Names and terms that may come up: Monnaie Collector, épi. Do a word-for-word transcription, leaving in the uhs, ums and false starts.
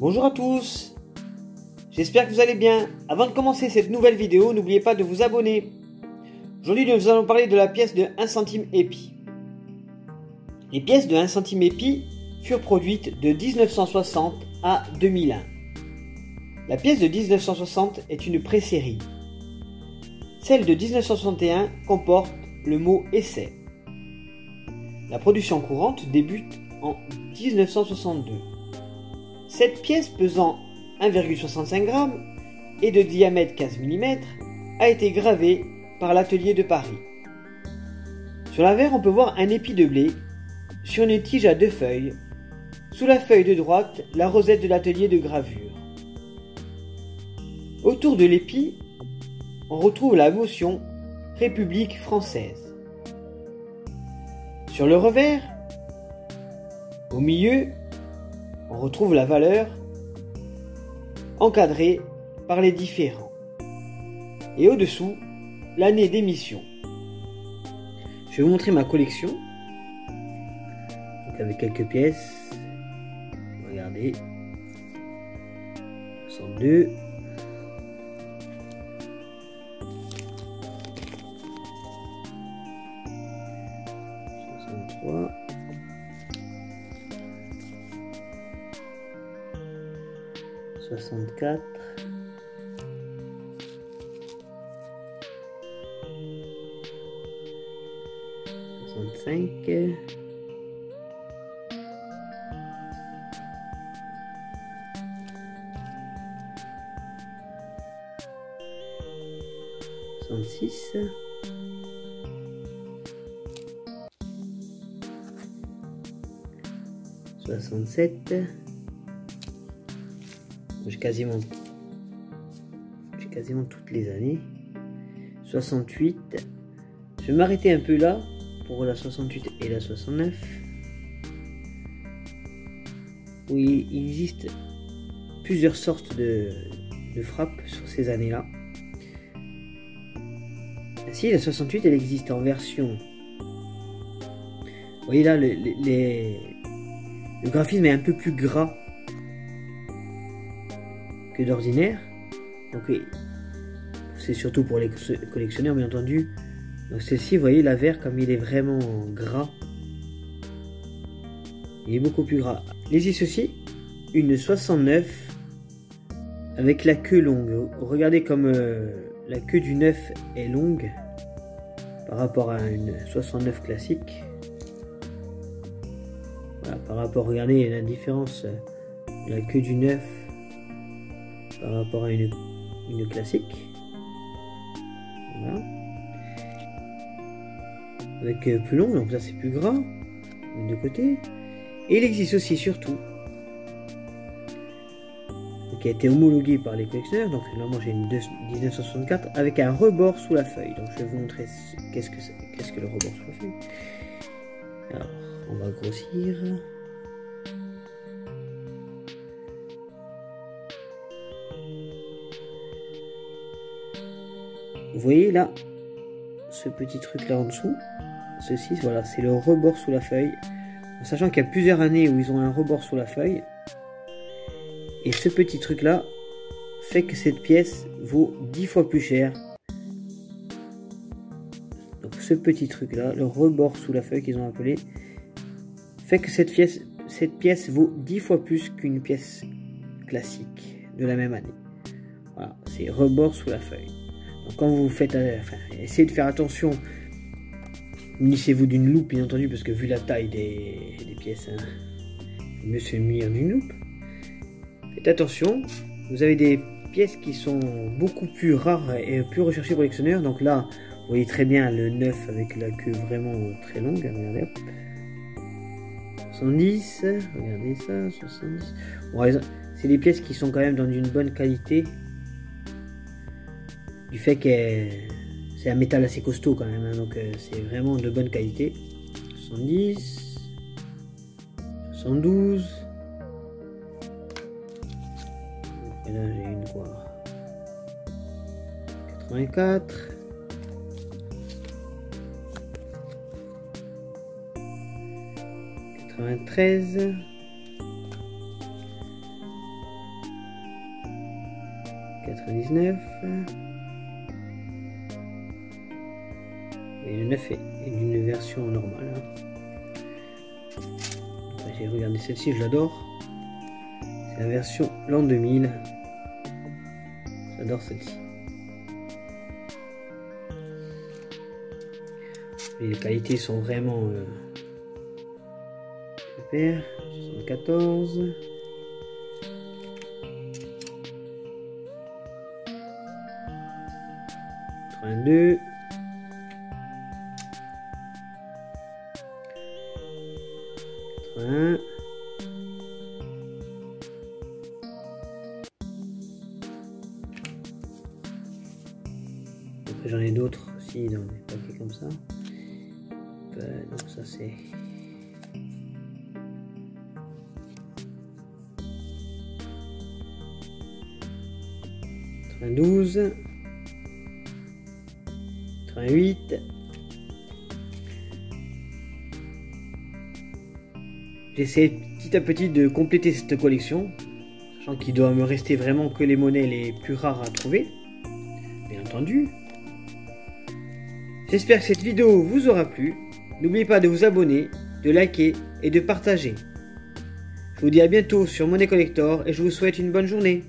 Bonjour à tous, j'espère que vous allez bien. Avant de commencer cette nouvelle vidéo, n'oubliez pas de vous abonner. Aujourd'hui, nous allons parler de la pièce de un centime épi. Les pièces de un centime épi furent produites de mille neuf cent soixante à deux mille un. La pièce de mille neuf cent soixante est une pré-série. Celle de mille neuf cent soixante et un comporte le mot « essai ». La production courante débute en mille neuf cent soixante-deux. Cette pièce pesant un virgule soixante-cinq grammes et de diamètre quinze millimètres a été gravée par l'atelier de Paris. Sur la verre, on peut voir un épi de blé sur une tige à deux feuilles. Sous la feuille de droite, la rosette de l'atelier de gravure. Autour de l'épi, on retrouve la motion République française. Sur le revers, au milieu, on retrouve la valeur encadrée par les différents. Et au-dessous, l'année d'émission. Je vais vous montrer ma collection. Donc avec quelques pièces. Regardez. soixante-deux. soixante-trois. soixante-quatre, soixante-cinq, soixante-six, soixante-sept. J'ai quasiment, j'ai quasiment toutes les années. soixante-huit. Je vais m'arrêter un peu là pour la soixante-huit et la soixante-neuf. Oui, il existe plusieurs sortes de, de frappes sur ces années-là. Ainsi, la soixante-huit, elle existe en version. Vous voyez là, le, les, le graphisme est un peu plus gras d'ordinaire, donc c'est surtout pour les collectionneurs bien entendu. Donc celle-ci, vous voyez la verre, comme il est vraiment gras, il est beaucoup plus gras. Les y ceci, une soixante-neuf avec la queue longue. Regardez comme euh, la queue du neuf est longue par rapport à une soixante-neuf classique. Voilà, par rapport, regardez la différence de la queue du neuf par rapport à une, une classique. Voilà. Avec euh, plus long, donc ça c'est plus gras de côté. Et il existe aussi surtout qui a été homologué par les collectionneurs. Donc là moi j'ai une mille neuf cent soixante-quatre avec un rebord sous la feuille. Donc je vais vous montrer qu'est-ce que qu'est-ce que le rebord sous la feuille. Alors on va grossir. Vous voyez là, ce petit truc là en dessous, ceci, voilà, c'est le rebord sous la feuille. En sachant qu'il y a plusieurs années où ils ont un rebord sous la feuille. Et ce petit truc là fait que cette pièce vaut dix fois plus cher. Donc ce petit truc là, le rebord sous la feuille qu'ils ont appelé, fait que cette pièce, cette pièce vaut dix fois plus qu'une pièce classique de la même année. Voilà, c'est rebord sous la feuille. Quand vous faites, enfin, essayez de faire attention, munissez-vous d'une loupe bien entendu, parce que vu la taille des, des pièces, hein, il vaut mieux se munir d'une loupe. Faites attention, vous avez des pièces qui sont beaucoup plus rares et plus recherchées pour les collectionneurs. Donc là, vous voyez très bien le neuf avec la queue vraiment très longue. Regardez, hop. soixante-dix, regardez ça, soixante-dix. Bon, c'est des pièces qui sont quand même dans une bonne qualité. Du fait que c'est un métal assez costaud quand même, hein, donc c'est vraiment de bonne qualité. soixante-dix, soixante-douze, et là j'ai une quoi, quatre-vingt-quatre, quatre-vingt-treize, quatre-vingt-dix-neuf. Et le neuf est une version normale. J'ai regardé celle-ci, je l'adore. C'est la version l'an deux mille. J'adore celle-ci. Les qualités sont vraiment euh, super. soixante-quatorze. quatre-vingt-deux. quatre-vingts. Après j'en ai d'autres aussi dans des paquets comme ça. Donc ça c'est quatre-vingt-douze, quatre-vingt-huit, j'essaie petit à petit de compléter cette collection, sachant qu'il doit me rester vraiment que les monnaies les plus rares à trouver, bien entendu. J'espère que cette vidéo vous aura plu. N'oubliez pas de vous abonner, de liker et de partager. Je vous dis à bientôt sur Monnaie Collector et je vous souhaite une bonne journée.